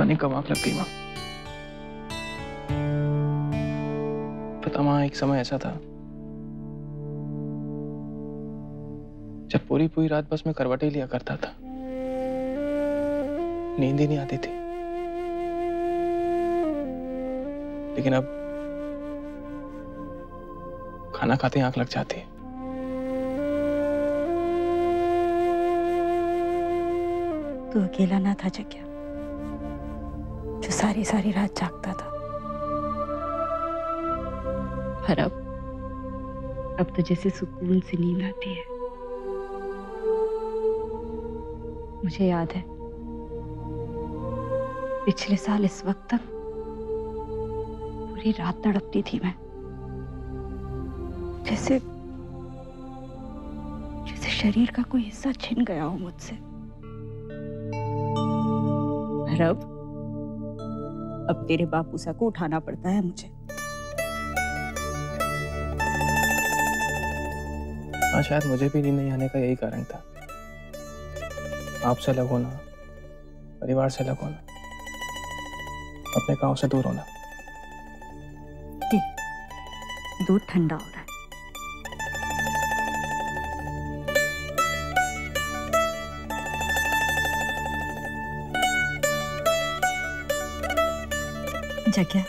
पता नहीं कब आग लग गई माँ। पता माँ एक समय ऐसा था जब पूरी रात बस में करवटें लिया करता था, नींद ही नहीं आती थी। लेकिन अब खाना खाते आंख लग जाती है। तू अकेला ना था जग्या, जो सारी रात जागता था। पर अब तो जैसे सुकून से नींद आती है। मुझे याद है पिछले साल इस वक्त तक पूरी रात तड़पती थी मैं, जैसे शरीर का कोई हिस्सा छिन गया हो मुझसे। पर अब तेरे बापूसा को उठाना पड़ता है मुझे। हाँ, शायद मुझे भी नींद नहीं आने का यही कारण था, आपसे अलग होना, परिवार से अलग होना, अपने गांव से दूर होना। देख, दूध ठंडा हो रहा है। जग्या,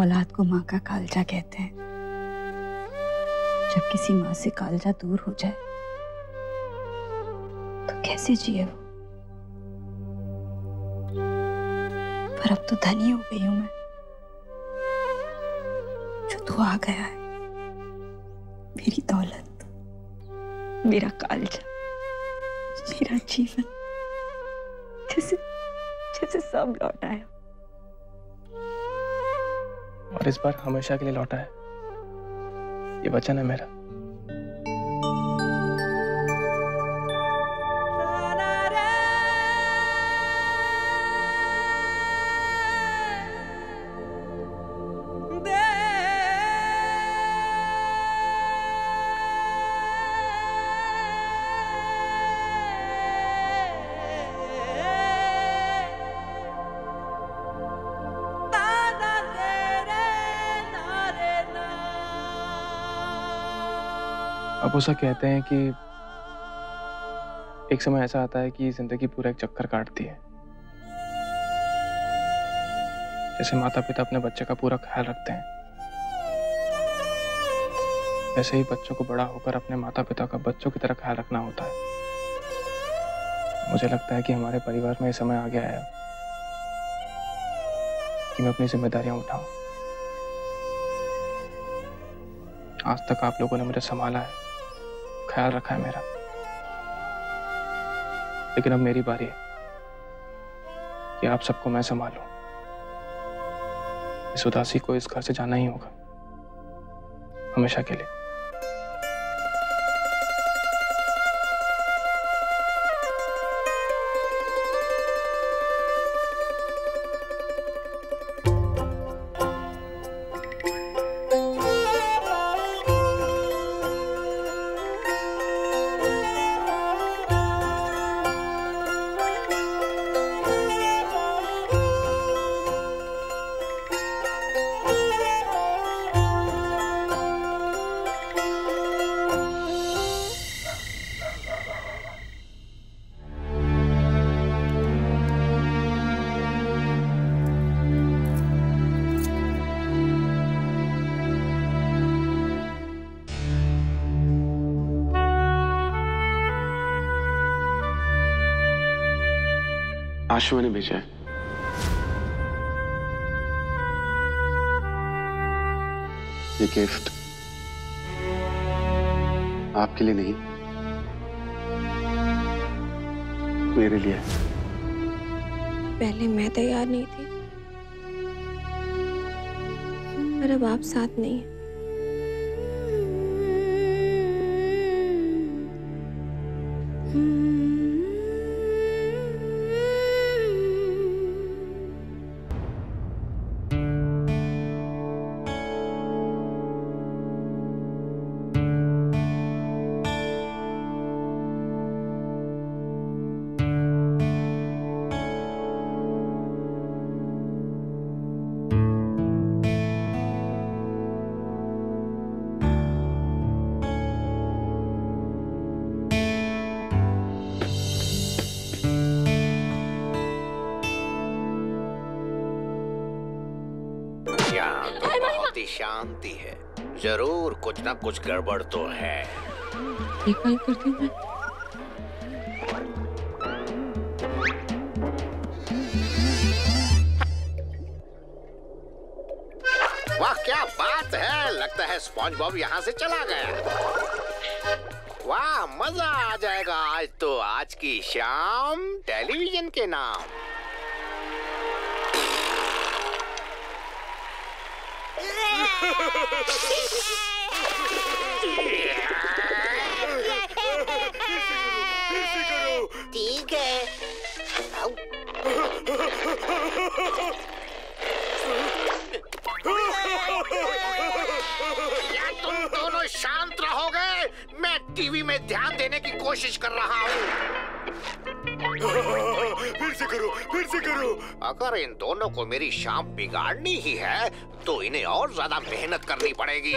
औलाद को माँ का कालजा कहते हैं। जब किसी माँ से कालजा दूर हो जाए तो कैसे जिए वो। पर अब तो धनी हो गई हूं मैं, जो तू आ गया है। मेरी दौलत, मेरा कालजा, मेरा जीवन, जैसे सब लौट आया। और इस बार हमेशा के लिए लौटा है, ये वचन है मेरा। उसे कहते हैं कि एक समय ऐसा आता है कि जिंदगी पूरा एक चक्कर काटती है। जैसे माता पिता अपने बच्चे का पूरा ख्याल रखते हैं, वैसे ही बच्चों को बड़ा होकर अपने माता पिता का बच्चों की तरह ख्याल रखना होता है। मुझे लगता है कि हमारे परिवार में ये समय आ गया है कि मैं अपनी जिम्मेदारियां उठाऊं। आज तक आप लोगों ने मुझे संभाला है, ख्याल रखा है मेरा, लेकिन अब मेरी बारी है कि आप सबको मैं संभालूं। इस उदासी को इस घर से जाना ही होगा, हमेशा के लिए। आशु मैंने भेजा है। ये गिफ्ट आपके लिए नहीं, मेरे लिए। पहले मैं तैयार नहीं थी, पर अब आप साथ नहीं हैं। शांत, बहुत ही शांति है। जरूर कुछ ना कुछ गड़बड़ तो है। एक बार करती हूँ मैं। वाह क्या बात है, लगता है स्पॉन्ज बॉब यहाँ से चला गया। वाह मजा आ जाएगा आज तो। आज की शाम टेलीविजन के नाम। ठीक है। या तुम दोनों शांत रहोगे? मैं टीवी में ध्यान देने की कोशिश कर रहा हूँ। फिर से करो, फिर से करो। अगर इन दोनों को मेरी शाम बिगाड़नी ही है तो इन्हें और ज्यादा मेहनत करनी पड़ेगी।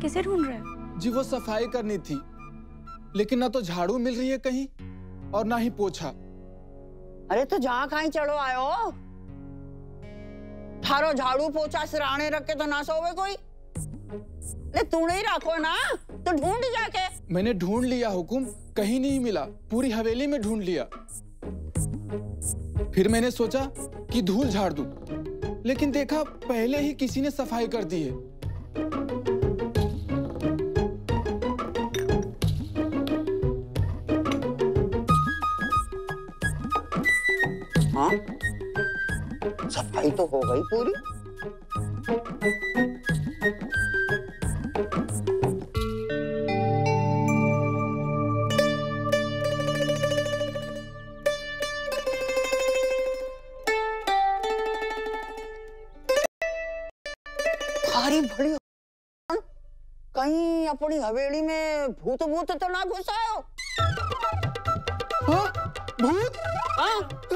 कैसे ढूंढ रहे हो? जी वो सफाई करनी थी, लेकिन ना तो झाड़ू मिल रही है कहीं और ना ही पोछा। अरे तो जहाँ कहीं चढ़ो आयो, थारो झाड़ू पोछा सिराने रख के तो ना सोवे कोई। ले तू नहीं रखो ना तो ढूंढ जाके। मैंने ढूंढ लिया हुकुम, कहीं नहीं मिला। पूरी हवेली में ढूंढ लिया। फिर मैंने सोचा कि धूल झाड़ दूं, लेकिन देखा पहले ही किसी ने सफाई कर दी है। हाँ? सफाई तो हो गई पूरी। भारी भड़ी कहीं अपनी हवेली में भूत भूत तो ना घुसा हो। हाँ? भूत?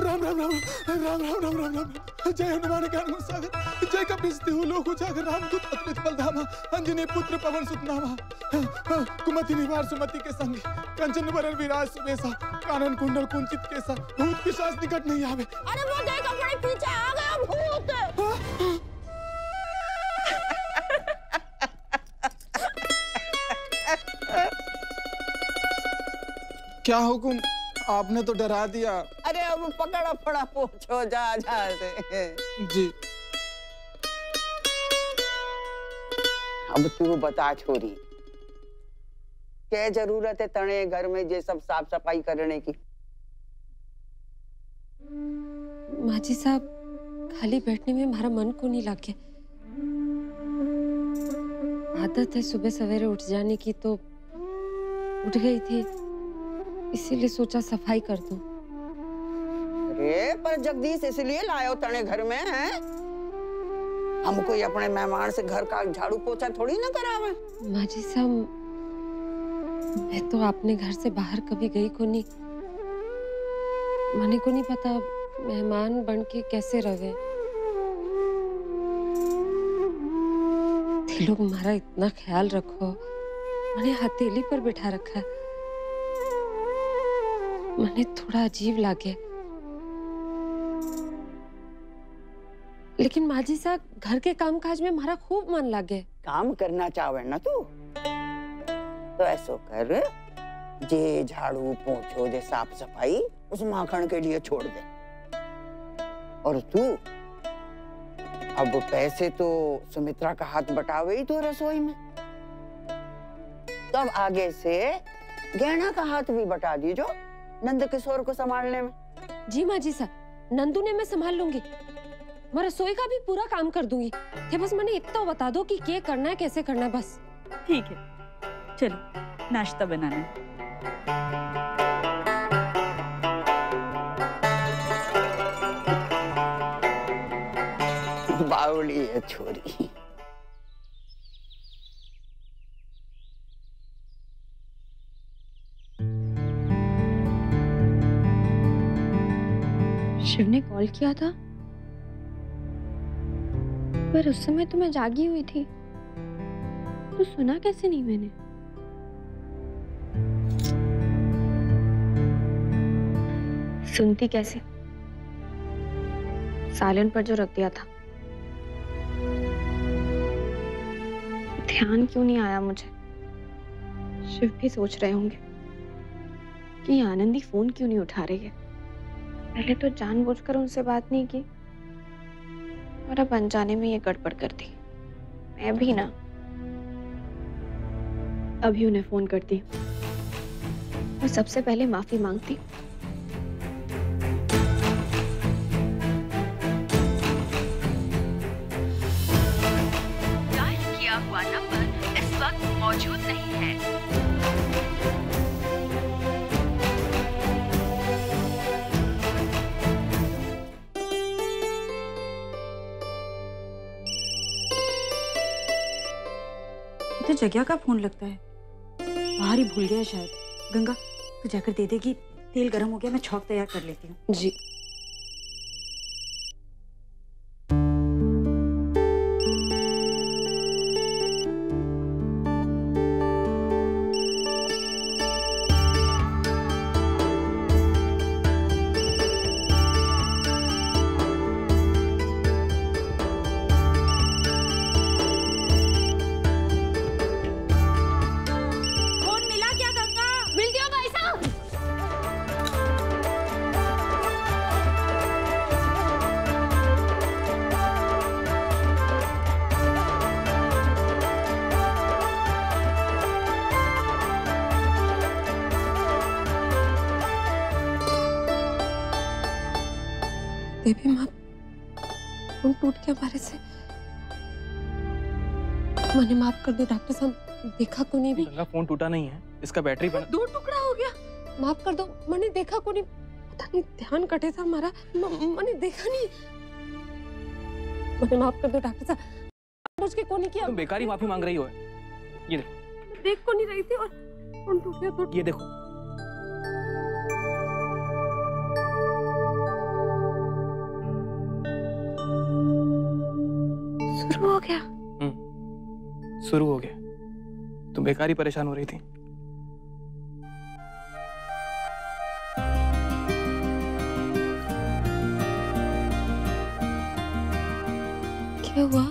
राम राम राम राम राम राम राम राम। जय हनुमान ज्ञान सागर, जय कपिस्ते लोक उजागर। रामदूत अतुलित बलधामा, अंजनी पुत्र पवन सुत नामा। कुमति निवार सुमति के संग, कंचन बरन विराज सुबेसा। कानन कुंडल कुंचित केसा, भूत पिशाच निकट नहीं आवे। अरे वो देख अपने पीछे आ गया भूत। क्या हुकुम, आपने तो डरा दिया। अरे अब पकड़ा पड़ा पूछो जा से। जी अब तू बता छोरी, क्या जरूरत है तने घर में ये सब साफ सफाई करने की? माँ जी साहब, खाली बैठने में हमारा मन को नहीं लागे। आदत है सुबह सवेरे उठ जाने की, तो उठ गई थी, इसीलिए सोचा सफाई कर दो। अरे पर जगदीश इसलिए लायो तने घर में हैं? हम कोई अपने मेहमान से घर का झाड़ू पोछा थोड़ी ना करावे। माँ जी साहब, मैं तो अपने घर से बाहर कभी गई को नहीं, मने को नहीं पता मेहमान बन के कैसे रहे। लोग हमारा इतना ख्याल रखो, मैंने हथेली पर बिठा रखा है। मैंने थोड़ा अजीब लागे, लेकिन माँ जी साहब घर के कामकाज में हमारा खूब मन लागे। काम करना चाहे ना तू तो ऐसो कर, जे झाड़ू पोछो जे साफ सफाई उस माखन के लिए छोड़ दे। और तू अब पैसे तो सुमित्रा का हाथ बटावे ही तो रसोई में, तब आगे से गहना का हाथ भी बटा दीजो नंद किशोर को संभालने में। जी माँ जी साहब, नंदू ने मैं संभाल लूंगी, मैं रसोई का भी पूरा काम कर दूंगी। थे बस मैंने इतना बता दो कि क्या करना है, कैसे करना है, बस। ठीक है, चलो नाश्ता बनाना है। बावली है छोरी। शिव ने कॉल किया था पर उस समय तो मैं जागी हुई थी, तो सुना कैसे नहीं मैंने। सुनती कैसे? साइलेंट पर जो रख दिया था। ध्यान क्यों नहीं आया मुझे? शिव भी सोच रहे होंगे कि आनंदी फोन क्यों नहीं उठा रही है। पहले तो जानबूझकर उनसे बात नहीं की और अब अनजाने में ये गड़बड़ कर दी। मैं भी ना, अभी उन्हें फोन करती और सबसे पहले माफी मांगती। मौजूद नहीं है। इतने जगह का फोन लगता है, बाहर ही भूल गया शायद। गंगा तू जाकर दे देगी? तेल गर्म हो गया, मैं छौंक तैयार कर लेती हूँ। जी बेबी माँ, फोन टूट गया हमारे से। मैंने माफ कर दिया डॉक्टर साहब, देखा को नहीं। गंगा फोन टूटा नहीं है, इसका बैटरी बना दो टुकड़ा हो गया। माफ कर दो, मैंने देखा को नहीं, पता नहीं ध्यान कटे था हमारा, मैंने देखा नहीं। मैंने माफ कर दो डॉक्टर साहब, मुझ के को नहीं किया। तुम बेकारी माफी मांग रही हो। ये देखो, देख को नहीं रही थी और फोन टूट गया। ये देखो शुरू हो गया। शुरू हो गया। तुम बेकार ही परेशान हो रही थी। क्या हुआ?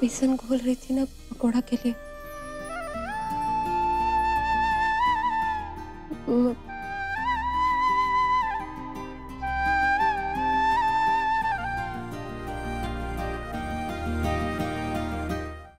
बेसन घोल रही थी ना पकौड़ा के लिए।